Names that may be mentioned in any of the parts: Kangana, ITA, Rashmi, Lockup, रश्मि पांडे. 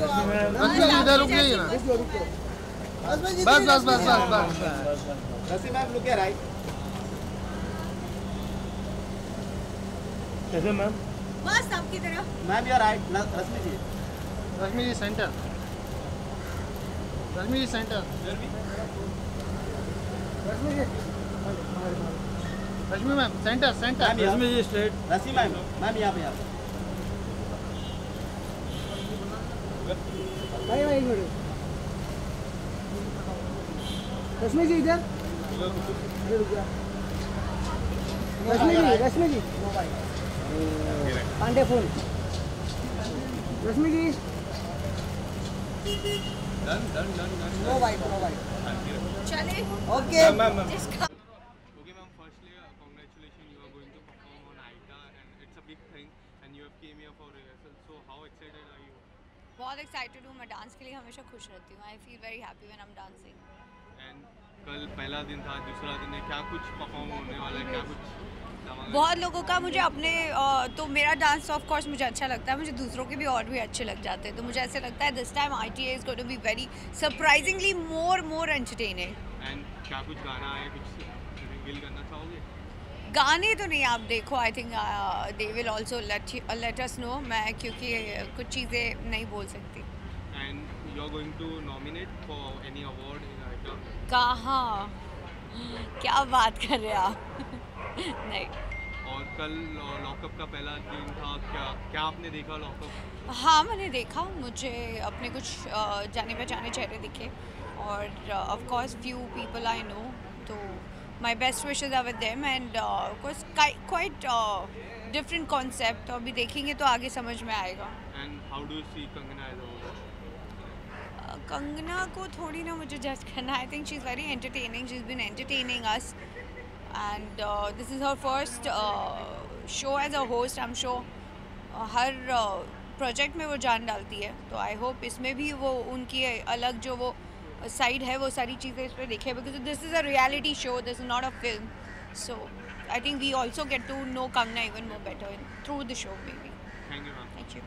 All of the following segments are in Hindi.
रश्मि ma'am centre centre Rashmi ji straight Rashmi ma'am ma'am यहाँ पे भाई भाई थोड़े रश्मि जी इधर Rashmi ji Pandey phone Rashmi ji done done done done no भाई चले ओके मैम मैम बहुत एक्साइटेड हूँ मैं डांस के लिए हमेशा खुश रहती हूँ I feel very happy when I am dancing and कल पहला दिन था दूसरा दिन है क्या कुछ परफॉर्म होने वाला है क्या कुछ बहुत लोगों का मुझे अपने तो मेरा डांस ऑफ कोर्स मुझे अच्छा लगता है मुझे दूसरों के भी और भी अच्छे लग जाते हैं तो मुझे ऐसे लगता है this time ITA is going to be very surprisingly more entertaining and क्या कुछ गाना है कुछ रिवील करना चाहोगे गाने तो नहीं आप देखो I think they will also let us know मैं क्योंकि कुछ चीज़ें नहीं बोल सकती and you are going to nominate for any award in ITA कहाँ क्या बात कर रहे आप नहीं और कल लॉकअप का पहला दिन था क्या आपने देखा लॉकअप हाँ मैंने देखा मुझे अपने कुछ जाने पहचाने चेहरे दिखे और of course few people I know तो My best wishes are with them and of course quite different concept. तो अभी देखेंगे तो आगे समझ में आएगा. And how do you see Kangana as a whole? Kangana को थोड़ी ना मुझे judge करना. I think she's very entertaining. She's been entertaining us, and this is her first show as a host. I'm sure her project में वो जान डालती है. तो I hope इसमें भी वो उनकी अलग जो वो साइड है वो सारी चीज़ें इस पर देखें because this is a reality show this is not a film so I think we also get to know Kangana even more better through the show maybe thank you thank you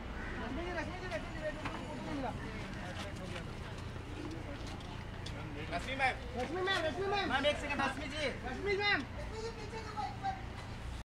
Rashmi ma'am एक सेकंड रश्मि जी रश्मि मैम